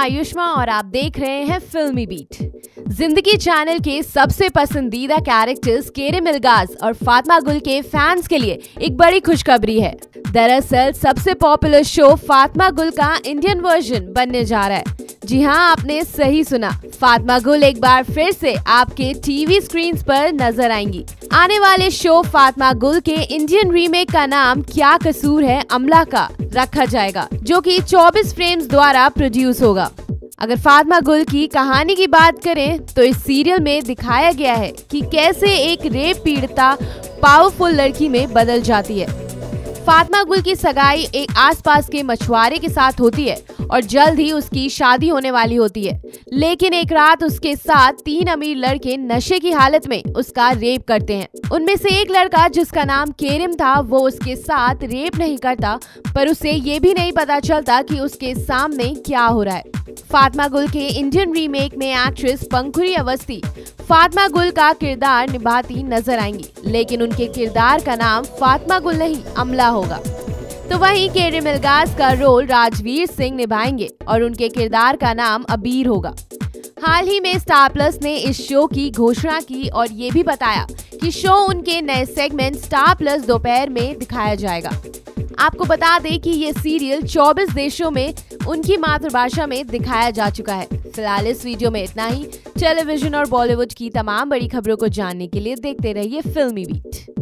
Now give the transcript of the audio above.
आयुष्मा और आप देख रहे हैं फिल्मी बीट। जिंदगी चैनल के सबसे पसंदीदा कैरेक्टर्स केरिम इल्गाज़ और फातमागुल के फैंस के लिए एक बड़ी खुशखबरी है। दरअसल सबसे पॉपुलर शो फातमागुल का इंडियन वर्जन बनने जा रहा है। जी हाँ, आपने सही सुना, फातमागुल एक बार फिर से आपके टीवी स्क्रीन्स पर नजर आएंगी। आने वाले शो फातमागुल के इंडियन रीमेक का नाम क्या कसूर है अमला का रखा जाएगा, जो कि 24 फ्रेम्स द्वारा प्रोड्यूस होगा। अगर फातमागुल की कहानी की बात करें तो इस सीरियल में दिखाया गया है कि कैसे एक रेप पीड़िता पावरफुल लड़की में बदल जाती है। फातमागुल की सगाई एक आसपास के मछुआरे के साथ होती है और जल्द ही उसकी शादी होने वाली होती है, लेकिन एक रात उसके साथ तीन अमीर लड़के नशे की हालत में उसका रेप करते हैं। उनमें से एक लड़का जिसका नाम केरिम था, वो उसके साथ रेप नहीं करता, पर उसे ये भी नहीं पता चलता कि उसके सामने क्या हो रहा है। फातमागुल के इंडियन रीमेक में एक्ट्रेस पंखुरी अवस्थी फातमागुल का किरदार निभाती नजर आएंगी, लेकिन उनके किरदार का नाम फातमागुल नहीं अमला होगा। तो वहीं केरिम इल्गाज़ का रोल राजवीर सिंह निभाएंगे और उनके किरदार का नाम अबीर होगा। हाल ही में स्टार प्लस ने इस शो की घोषणा की और ये भी बताया कि शो उनके नए सेगमेंट स्टार प्लस दोपहर में दिखाया जाएगा। आपको बता दें कि ये सीरियल 24 देशों में उनकी मातृभाषा में दिखाया जा चुका है। फिलहाल इस वीडियो में इतना ही। टेलीविजन और बॉलीवुड की तमाम बड़ी खबरों को जानने के लिए देखते रहिए फिल्मी बीट।